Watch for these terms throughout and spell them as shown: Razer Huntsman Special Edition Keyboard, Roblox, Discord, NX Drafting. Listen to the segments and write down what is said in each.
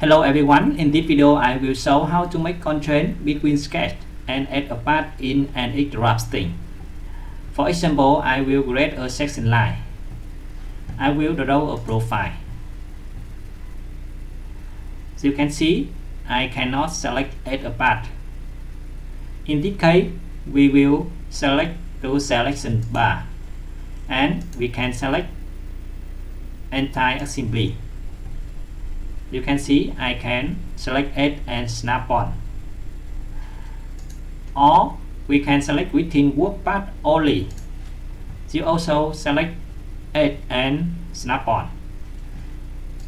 Hello everyone, in this video I will show how to make contrast between sketch and add a part in NX Drafting. For example, I will create a section line. I will draw a profile. As you can see, I cannot select add a part. In this case, we will select the selection bar and we can select entire assembly. You can see I can select edge and snap on, or we can select within work path only. You also select edge and snap on.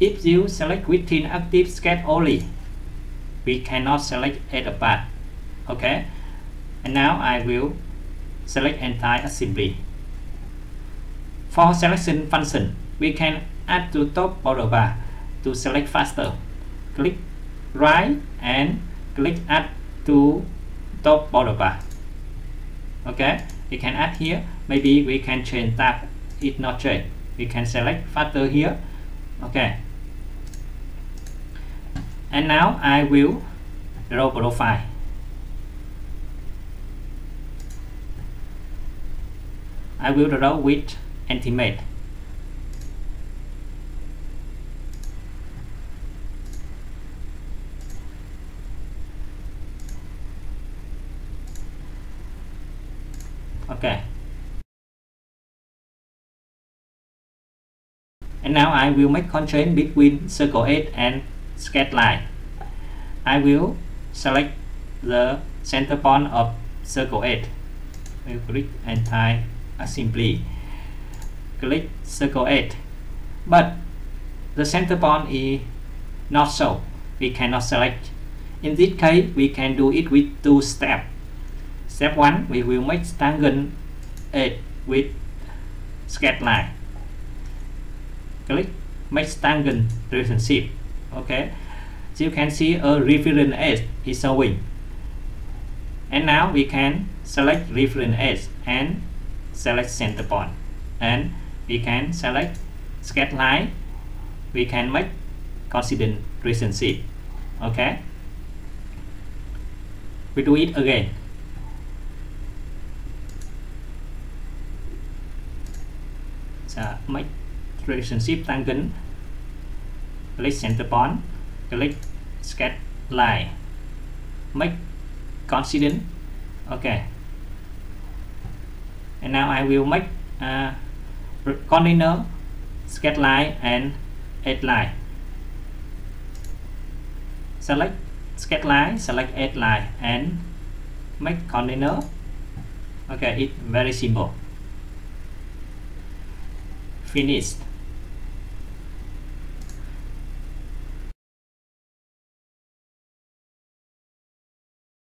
If you select within active sketch only, we cannot select edge apart. Okay, and now I will select entire assembly. For selection function, we can add to top border bar. To select faster, click right and click add to top border bar. Okay, we can add here. Maybe we can change tab, it's not changed. We can select faster here. Okay, and now I will draw profile. I will draw with Ultimate. Okay, and now I will make contrast between circle edge and sketch line. I will select the center point of circle edge. I will click entire assembly. Click circle edge, but the center point is not shown. We cannot select. In this case, we can do it with two steps. Step 1, we will make tangent edge with sketch line. Click make tangent relationship. Okay, so you can see a reference edge is showing. And now we can select reference edge and select center point. And we can select sketch line. We can make coincident relationship. Okay, we do it again. Make relationship tangent, click center point, click sketch line, make coincident. Okay, and now I will make container sketch line and edge line. Select sketch line, select edge line, and make container. Okay, it's very simple. Finished.